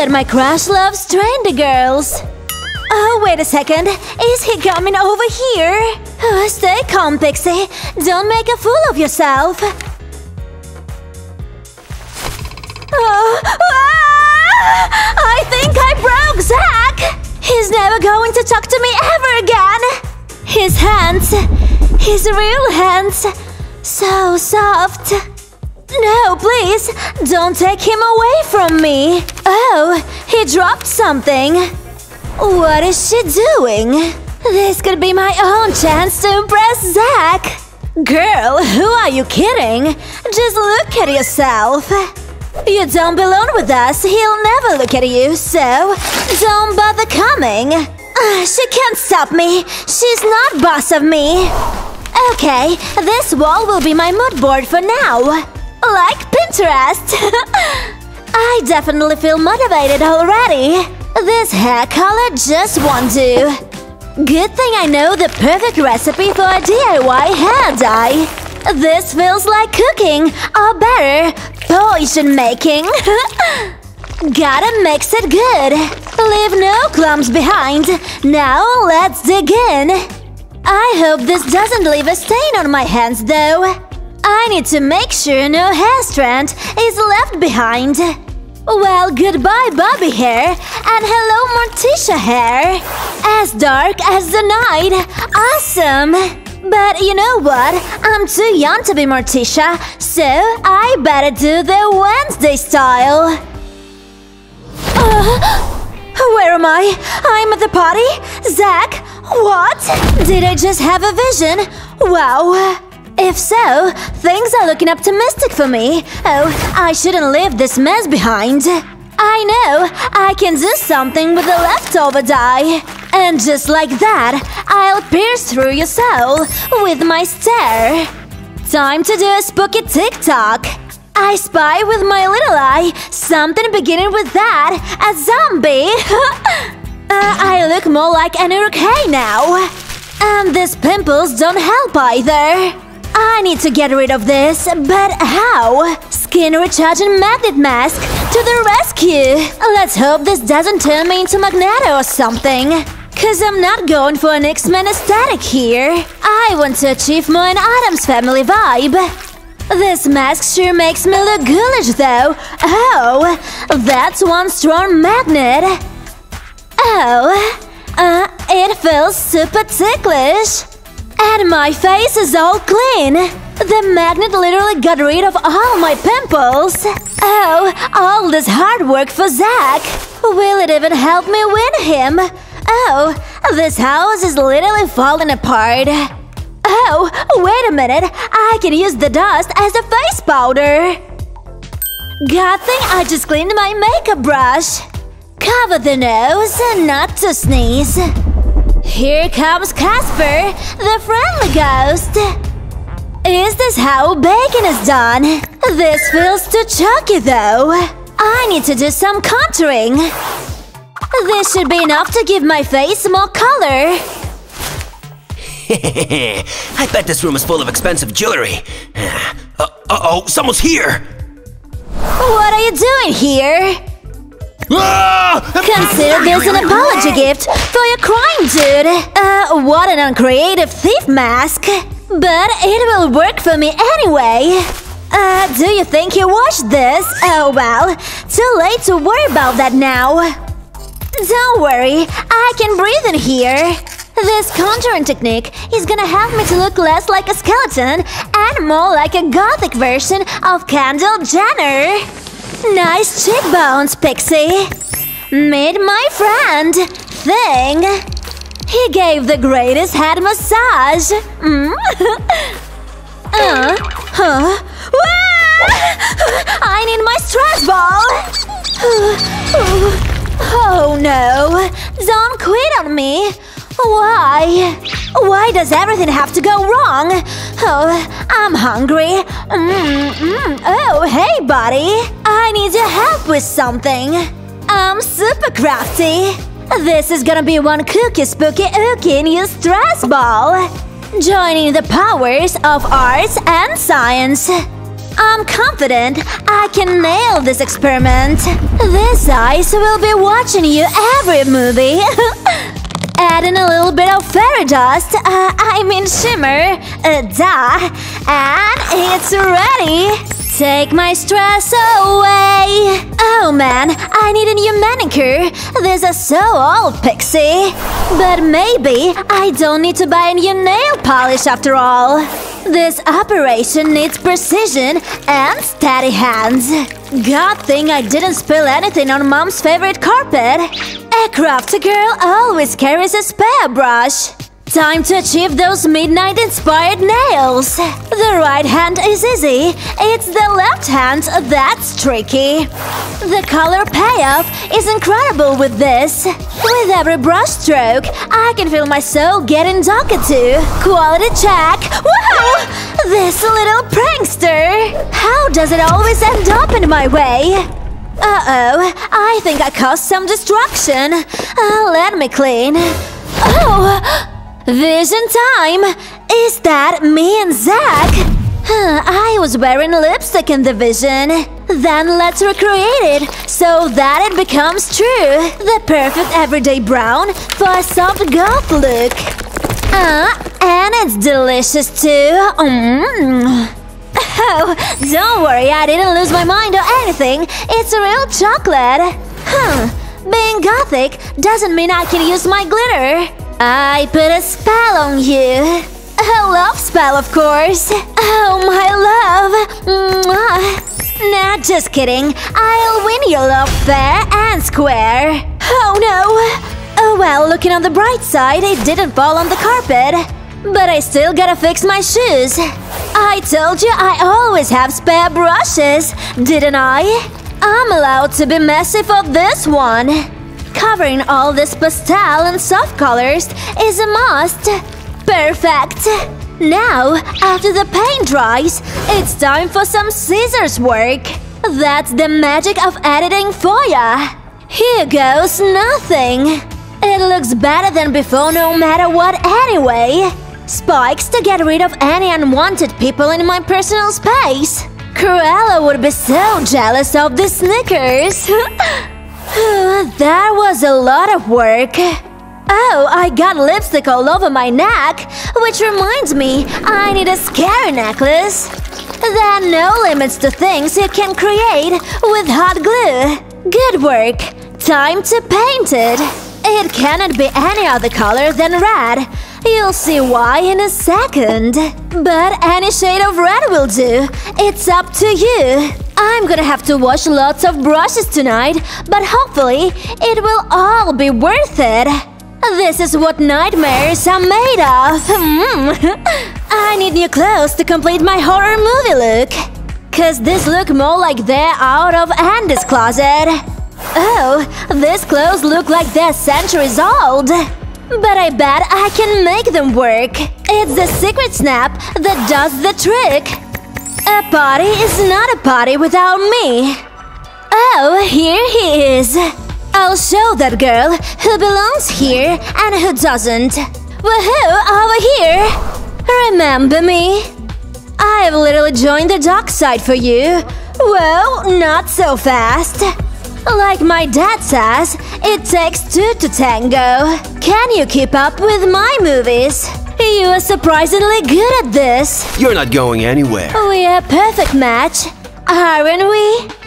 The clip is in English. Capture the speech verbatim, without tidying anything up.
that my crush loves trendy girls. Oh, wait a second. Is he coming over here? Oh, stay calm, Pixie. Don't make a fool of yourself. Oh, ah! I think I broke Zach! He's never going to talk to me ever again! His hands, his real hands, so soft. No, please, don't take him away from me. Oh, he dropped something. What is she doing? This could be my own chance to impress Zach. Girl, who are you kidding? Just look at yourself. You don't belong with us, he'll never look at you, so don't bother coming. Uh, she can't stop me, she's not boss of me. Okay, this wall will be my mood board for now. Like Pinterest. I definitely feel motivated already. This hair color just won't do. Good thing I know the perfect recipe for a D I Y hair dye. This feels like cooking, or better, potion making. Gotta mix it good. Leave no clumps behind. Now let's dig in. I hope this doesn't leave a stain on my hands, though. I need to make sure no hair strand is left behind. Well, goodbye Bobby hair, and hello Morticia hair. As dark as the night. Awesome! But you know what? I'm too young to be Morticia, so I better do the Wednesday style. Uh, where am I? I'm at the party? Zach? What? Did I just have a vision? Wow. If so, things are looking optimistic for me. Oh, I shouldn't leave this mess behind. I know, I can do something with the leftover dye. And just like that, I'll pierce through your soul with my stare. Time to do a spooky TikTok. I spy with my little eye something beginning with that, a zombie. uh, I look more like an Uruk-hai now. And these pimples don't help either. I need to get rid of this, but how? Skin recharging magnet mask to the rescue! Let's hope this doesn't turn me into Magneto or something. Cause I'm not going for an X-Men aesthetic here. I want to achieve more an Adams family vibe. This mask sure makes me look ghoulish though. Oh, that's one strong magnet. Oh, uh, it feels super ticklish. And my face is all clean! The magnet literally got rid of all my pimples! Oh, all this hard work for Zach! Will it even help me win him? Oh, this house is literally falling apart! Oh, wait a minute! I can use the dust as a face powder! God thing I just cleaned my makeup brush! Cover the nose, not to sneeze! Here comes Casper, the friendly ghost! Is this how bacon is done? This feels too chalky though. I need to do some contouring. This should be enough to give my face more color. I bet this room is full of expensive jewelry. Uh-oh, someone's here! What are you doing here? Consider this an apology gift for your crime, dude! Uh, what an uncreative thief mask! But it will work for me anyway! Uh, do you think you washed this? Oh well, too late to worry about that now! Don't worry, I can breathe in here! This contouring technique is gonna help me to look less like a skeleton and more like a gothic version of Kendall Jenner! Nice cheekbones, Pixie! Meet my friend, Thing! He gave the greatest head massage! Mm? uh, huh? I need my stress ball! Oh no! Don't quit on me! Why? Why does everything have to go wrong? Oh, I'm hungry. Mm-mm. Oh, hey, buddy. I need your help with something. I'm super crafty. This is gonna be one kooky spooky ookie new stress ball. Joining the powers of arts and science. I'm confident I can nail this experiment. This ice will be watching you every movie. Add in a little bit of fairy dust, uh, I mean shimmer, uh, duh, and it's ready! Take my stress away! Oh man, I need a new manicure! These are so old, Pixie! But maybe I don't need to buy a new nail polish after all! This operation needs precision and steady hands. God thing I didn't spill anything on mom's favorite carpet. A crafty girl always carries a spare brush. Time to achieve those midnight-inspired nails. The right hand is easy. It's the left hand that's tricky. The color payoff is incredible with this. With every brush stroke, I can feel my soul getting darker too. Quality check. Whoa! This little prankster. How does it always end up in my way? Uh-oh, I think I caused some destruction. Uh, let me clean. Oh! Vision time! Is that me and Zach? Huh, I was wearing lipstick in the vision. Then let's recreate it so that it becomes true. The perfect everyday brown for a soft goth look. Uh, and it's delicious too. Mm-hmm. Oh, don't worry, I didn't lose my mind or anything. It's real chocolate. Huh, being gothic doesn't mean I can use my glitter. I put a spell on you. A love spell, of course. Oh, my love. Mwah. Nah, just kidding. I'll win your love fair and square. Oh, no. Oh, well, looking on the bright side, it didn't fall on the carpet. But I still gotta fix my shoes. I told you I always have spare brushes, didn't I? I'm allowed to be messy for this one. Covering all this pastel and soft colors is a must. Perfect! Now, after the paint dries, it's time for some scissors work. That's the magic of editing for ya. Here goes nothing. It looks better than before no matter what anyway. Spikes to get rid of any unwanted people in my personal space. Cruella would be so jealous of the Snickers. That was a lot of work. Oh, I got lipstick all over my neck, which reminds me I need a scary necklace. There are no limits to things you can create with hot glue. Good work. Time to paint it. It cannot be any other color than red. You'll see why in a second. But any shade of red will do. It's up to you. I'm gonna have to wash lots of brushes tonight, but hopefully it will all be worth it. This is what nightmares are made of. Mm. I need new clothes to complete my horror movie look. Cause this look more like they're out of Andy's closet. Oh, these clothes look like they're centuries old. But I bet I can make them work. It's the secret snap that does the trick. A party is not a party without me. Oh, here he is. I'll show that girl who belongs here and who doesn't. Woohoo, over here! Remember me? I've literally joined the dark side for you. Whoa, not so fast. Like my dad says, it takes two to tango. Can you keep up with my movies? You are surprisingly good at this. You're not going anywhere. We are a perfect match, aren't we?